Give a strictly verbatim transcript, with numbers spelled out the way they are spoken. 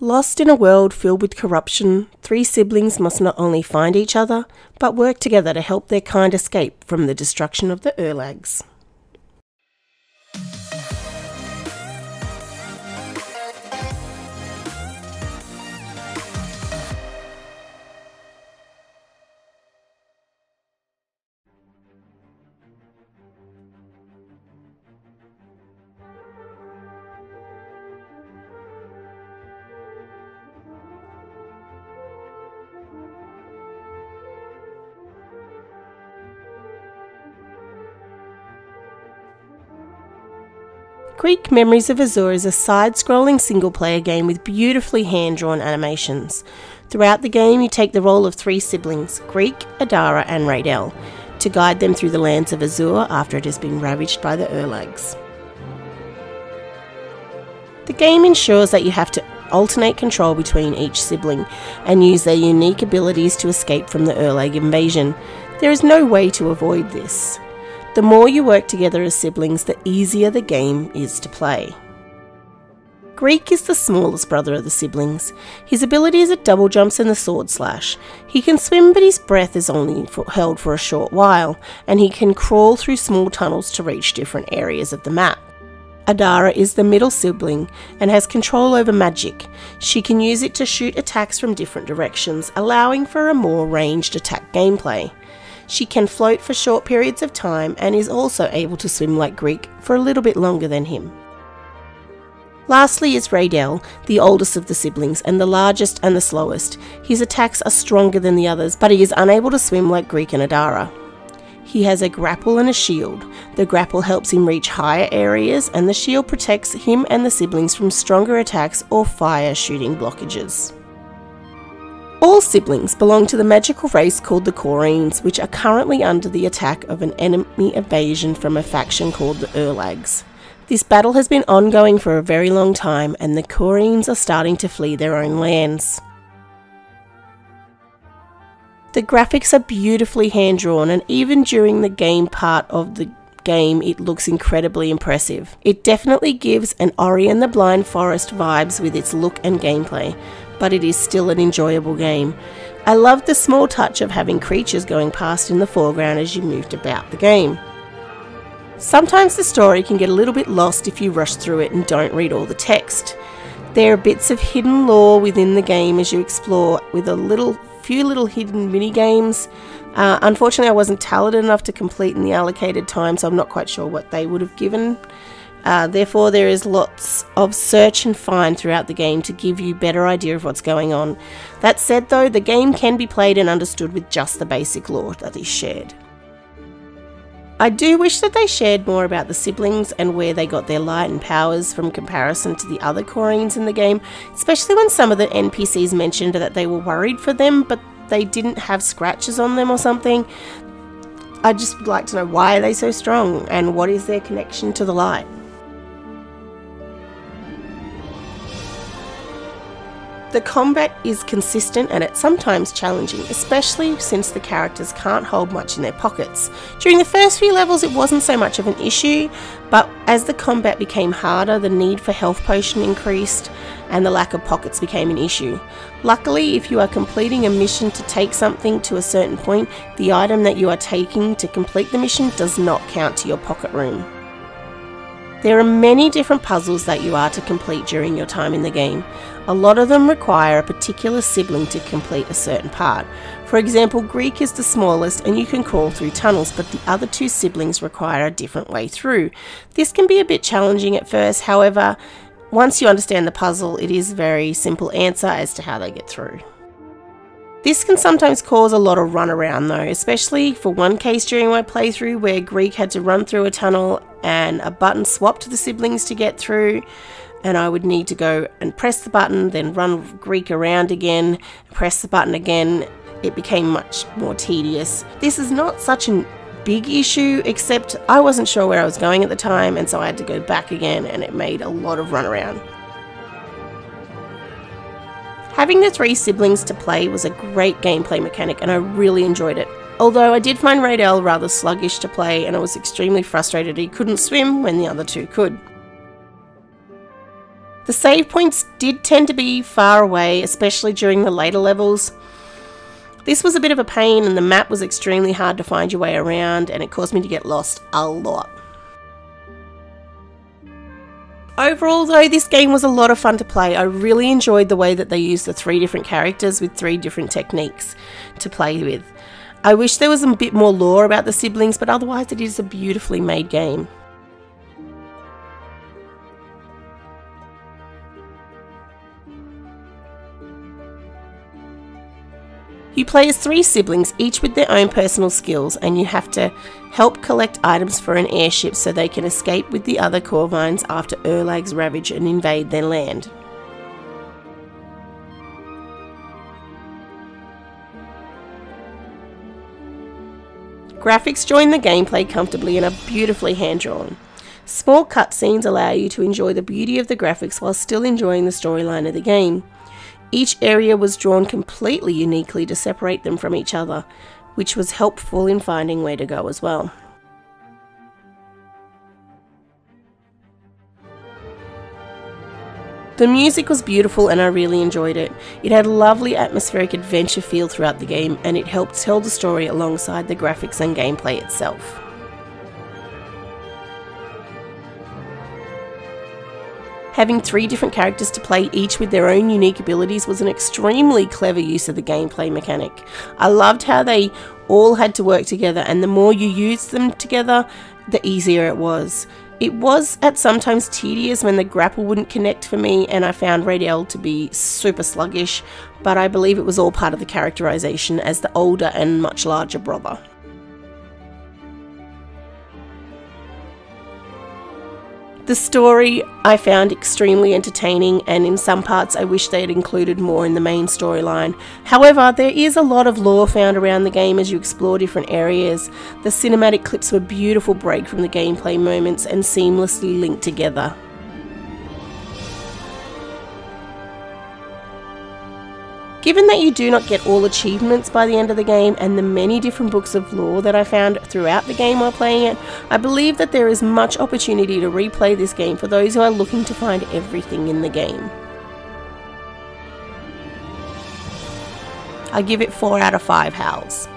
Lost in a world filled with corruption, three siblings must not only find each other, but work together to help their kind escape from the destruction of the Urlags. Greak: Memories of Azur is a side-scrolling single-player game with beautifully hand-drawn animations. Throughout the game, you take the role of three siblings, Greak, Adara and Raydel, to guide them through the lands of Azur after it has been ravaged by the Urlags. The game ensures that you have to alternate control between each sibling and use their unique abilities to escape from the Urlag invasion. There is no way to avoid this. The more you work together as siblings, the easier the game is to play. Greak is the smallest brother of the siblings. His abilities are double jumps and the sword slash. He can swim, but his breath is only for, held for a short while, and he can crawl through small tunnels to reach different areas of the map. Adara is the middle sibling and has control over magic. She can use it to shoot attacks from different directions, allowing for a more ranged attack gameplay. She can float for short periods of time and is also able to swim like Greak for a little bit longer than him. Lastly is Raydel, the oldest of the siblings and the largest and the slowest. His attacks are stronger than the others, but he is unable to swim like Greak and Adara. He has a grapple and a shield. The grapple helps him reach higher areas and the shield protects him and the siblings from stronger attacks or fire shooting blockages. All siblings belong to the magical race called the Korines, which are currently under the attack of an enemy invasion from a faction called the Urlags. This battle has been ongoing for a very long time, and the Korines are starting to flee their own lands. The graphics are beautifully hand-drawn, and even during the game part of the game, it looks incredibly impressive. It definitely gives an Ori and the Blind Forest vibes with its look and gameplay, but it is still an enjoyable game. I loved the small touch of having creatures going past in the foreground as you moved about the game. Sometimes the story can get a little bit lost if you rush through it and don't read all the text. There are bits of hidden lore within the game as you explore, with a little, few little hidden mini-games. Uh, unfortunately, I wasn't talented enough to complete in the allocated time, so I'm not quite sure what they would have given. Uh, therefore, there is lots of search and find throughout the game to give you a better idea of what's going on. That said though, the game can be played and understood with just the basic lore that is shared. I do wish that they shared more about the siblings and where they got their light and powers from comparison to the other Korines in the game, especially when some of the N P Cs mentioned that they were worried for them but they didn't have scratches on them or something. I'd just like to know, why are they so strong and what is their connection to the light? The combat is consistent and it's sometimes challenging, especially since the characters can't hold much in their pockets. During the first few levels it wasn't so much of an issue, but as the combat became harder, the need for health potion increased and the lack of pockets became an issue. Luckily, if you are completing a mission to take something to a certain point, the item that you are taking to complete the mission does not count to your pocket room. There are many different puzzles that you are to complete during your time in the game. A lot of them require a particular sibling to complete a certain part. For example, Greak is the smallest and you can crawl through tunnels, but the other two siblings require a different way through. This can be a bit challenging at first, however, once you understand the puzzle, it is a very simple answer as to how they get through. This can sometimes cause a lot of runaround though, especially for one case during my playthrough where Greak had to run through a tunnel and a button swapped to the siblings to get through, and I would need to go and press the button, then run Greak around again, press the button again. It became much more tedious. This is not such a big issue, except I wasn't sure where I was going at the time, and so I had to go back again, and it made a lot of runaround. Having the three siblings to play was a great gameplay mechanic and I really enjoyed it. Although I did find Raydel rather sluggish to play and I was extremely frustrated he couldn't swim when the other two could. The save points did tend to be far away, especially during the later levels. This was a bit of a pain, and the map was extremely hard to find your way around, and it caused me to get lost a lot. Overall though, this game was a lot of fun to play. I really enjoyed the way that they used the three different characters with three different techniques to play with. I wish there was a bit more lore about the siblings, but otherwise it is a beautifully made game. You play as three siblings, each with their own personal skills, and you have to help collect items for an airship so they can escape with the other Korvines after Urlags ravage and invade their land. Graphics join the gameplay comfortably and are beautifully hand-drawn. Small cutscenes allow you to enjoy the beauty of the graphics while still enjoying the storyline of the game. Each area was drawn completely uniquely to separate them from each other, which was helpful in finding where to go as well. The music was beautiful and I really enjoyed it. It had a lovely atmospheric adventure feel throughout the game, and it helped tell the story alongside the graphics and gameplay itself. Having three different characters to play, each with their own unique abilities, was an extremely clever use of the gameplay mechanic. I loved how they all had to work together, and the more you used them together, the easier it was. It was at sometimes tedious when the grapple wouldn't connect for me, and I found Raydel to be super sluggish, but I believe it was all part of the characterization as the older and much larger brother. The story I found extremely entertaining, and in some parts I wish they had included more in the main storyline. However, there is a lot of lore found around the game as you explore different areas. The cinematic clips were a beautiful break from the gameplay moments and seamlessly linked together. Given that you do not get all achievements by the end of the game, and the many different books of lore that I found throughout the game while playing it, I believe that there is much opportunity to replay this game for those who are looking to find everything in the game. I give it four out of five howls.